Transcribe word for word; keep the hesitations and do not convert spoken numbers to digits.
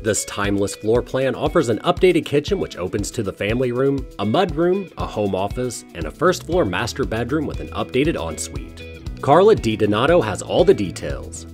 This timeless floor plan offers an updated kitchen which opens to the family room, a mud room, a home office, and a first floor master bedroom with an updated ensuite. Karla DiDonato has all the details.